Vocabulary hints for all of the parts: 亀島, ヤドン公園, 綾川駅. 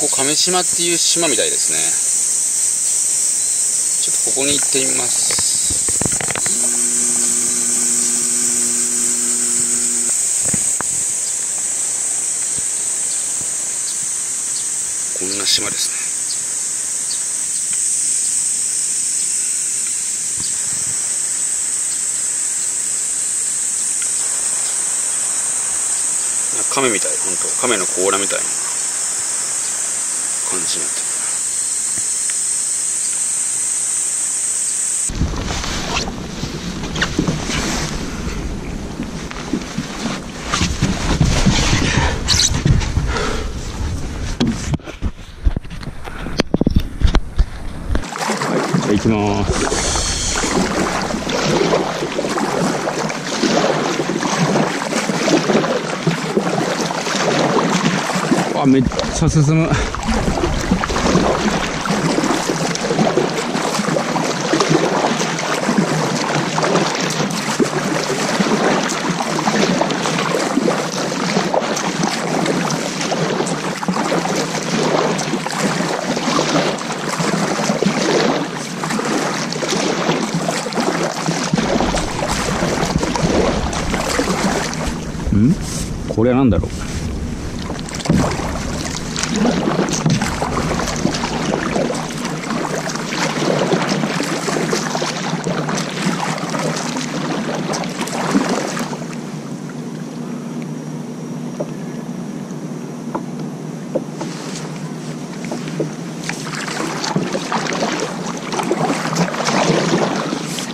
ここ亀島っていう島みたいですね。ちょっとここに行ってみます。こんな島ですね。亀みたい、本当亀の甲羅みたいな感じになってる。はい、じゃあ行きまーす。あ、めっちゃ進む。ん？これは何だろう。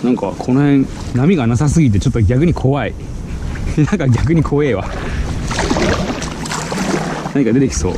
なんかこの辺波がなさすぎてちょっと逆に怖い。なんか逆に怖えわ。何か出てきそう。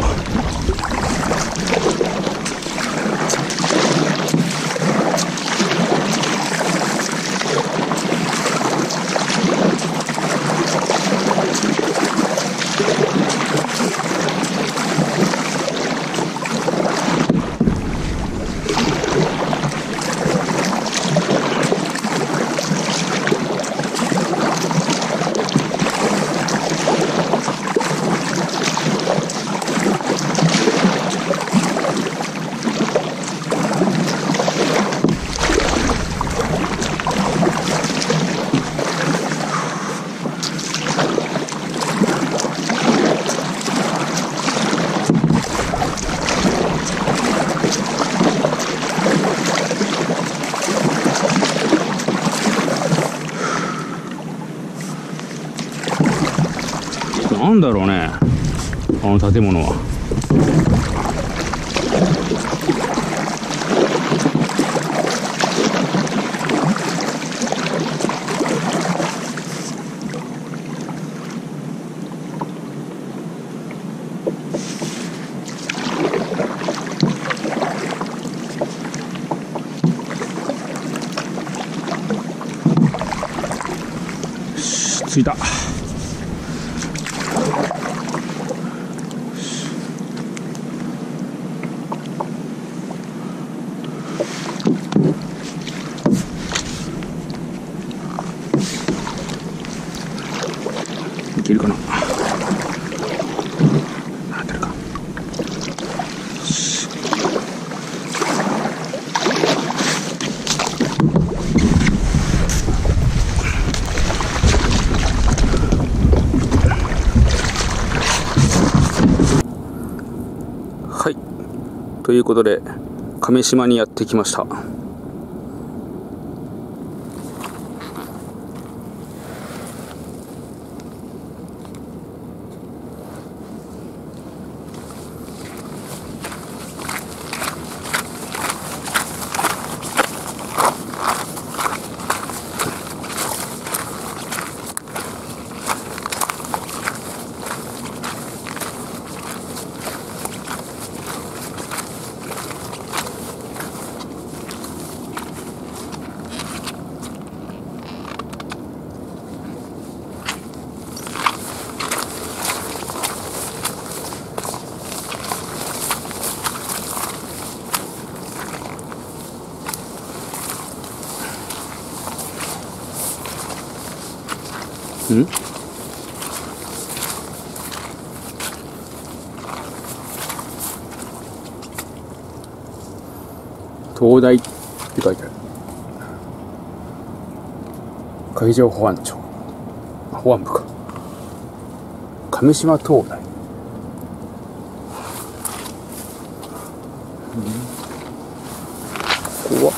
なんだろうね、あの建物は。よし、着いた。いけるかな。あ、出るか。はい、ということで亀島にやってきました。ん？灯台って書いてある。海上保安庁、保安部か。亀島灯台。ここは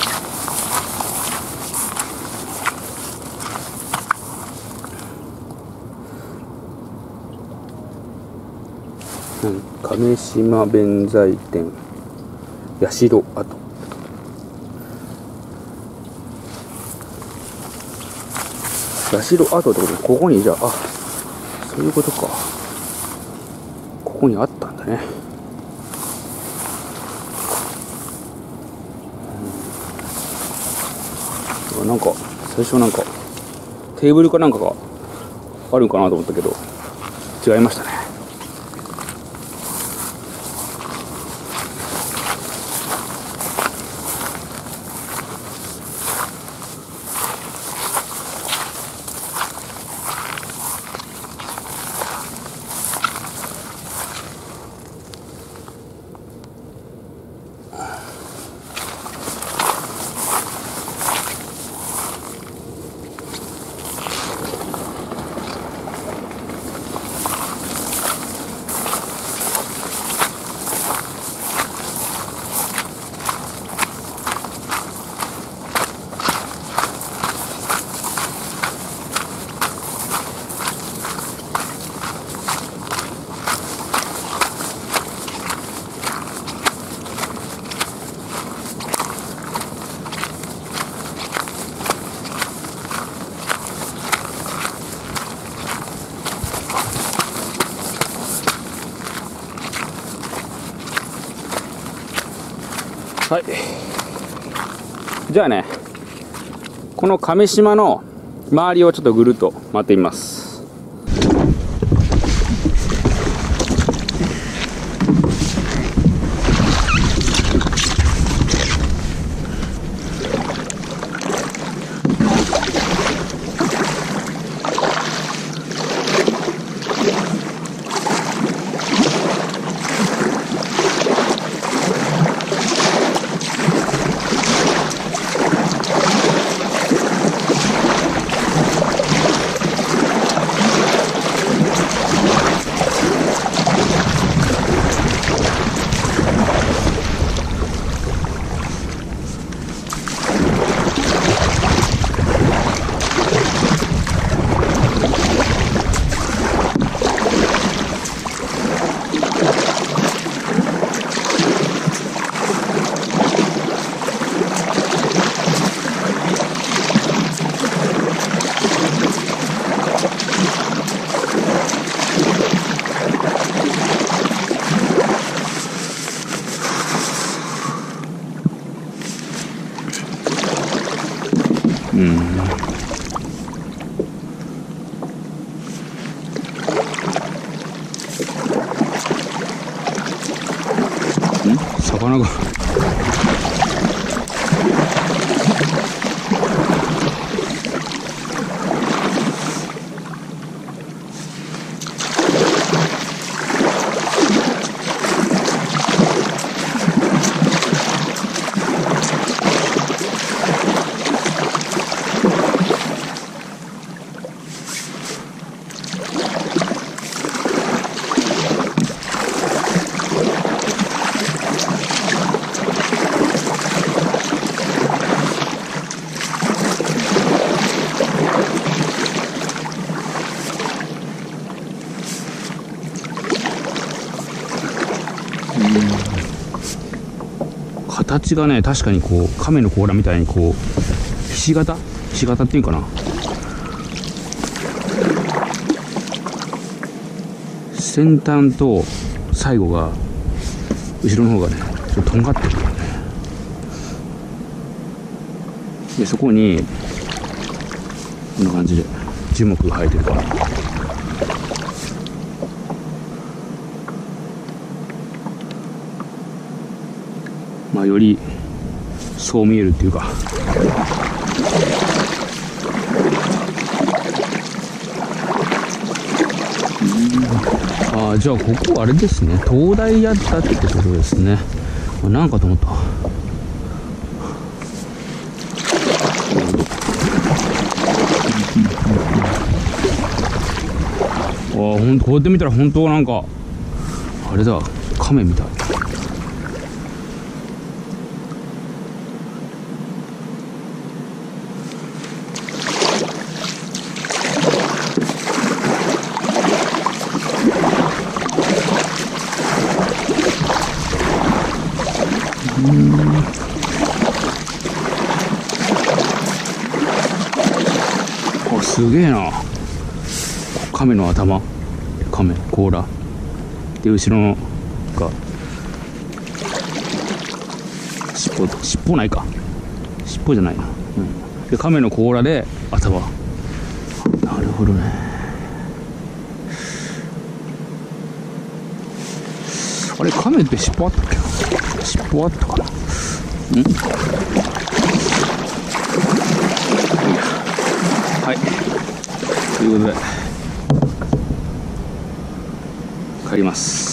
亀島弁財天、社跡。社跡ってことで、ここにじゃあ、あ、そういうことか。ここにあったんだね。なんか、最初なんか、テーブルかなんかがあるんかなと思ったけど、違いましたね。はい、じゃあね、この亀島の周りをちょっとぐるっと回ってみます。魚が形がね、確かにこう亀の甲羅みたいにこうひし形、ひし形っていうかな、先端と最後が後ろの方がねちょっととんがってるからね。でそこにこんな感じで樹木が生えてるから、まあよりそう見えるっていうか、ああ、じゃあここあれですね、灯台やったってことですね。なんかと思った。もうほんとこうやって見たら本当なんかあれだ、亀みたい。あ、すげえな。亀の頭、亀甲羅で後ろのが尻尾ないか、尻尾じゃないな、うん、で亀の甲羅で頭。なるほどね。あれ、亀って尻尾あったっけな、尻尾あったかな、うん、はい、ということで帰ります。